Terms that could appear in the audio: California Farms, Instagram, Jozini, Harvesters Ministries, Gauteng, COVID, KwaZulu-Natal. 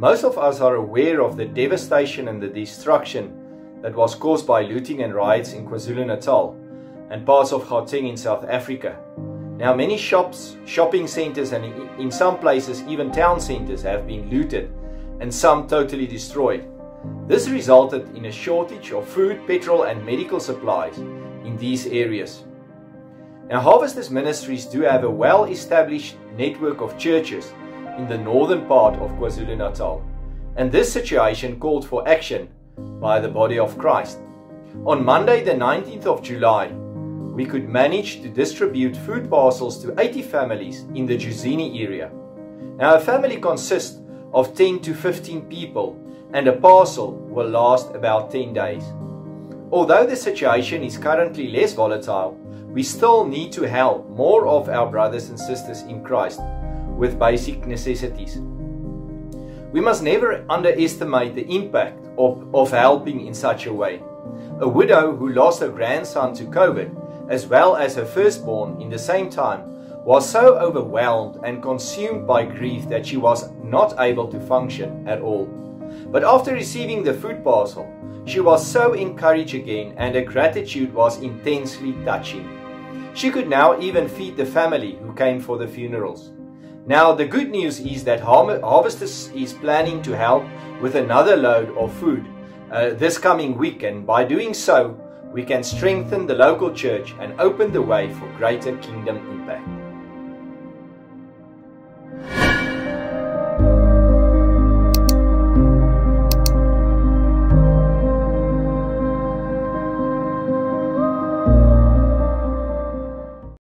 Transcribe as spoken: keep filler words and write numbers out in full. Most of us are aware of the devastation and the destruction that was caused by looting and riots in KwaZulu-Natal and parts of Gauteng in South Africa. Now many shops, shopping centres and in some places even town centres have been looted and some totally destroyed. This resulted in a shortage of food, petrol and medical supplies in these areas. Now Harvesters Ministries do have a well-established network of churches in the northern part of KwaZulu-Natal, and this situation called for action by the body of Christ. On Monday the nineteenth of July, we could manage to distribute food parcels to eighty families in the Jozini area. Now a family consists of ten to fifteen people, and a parcel will last about ten days. Although the situation is currently less volatile, we still need to help more of our brothers and sisters in Christ with basic necessities. We must never underestimate the impact of, of helping in such a way. A widow who lost her grandson to COVID, as well as her firstborn in the same time, was so overwhelmed and consumed by grief that she was not able to function at all. But after receiving the food parcel, she was so encouraged again, and her gratitude was intensely touching. She could now even feed the family who came for the funerals. Now the good news is that Harvesters is planning to help with another load of food uh, this coming week, and by doing so we can strengthen the local church and open the way for greater kingdom impact.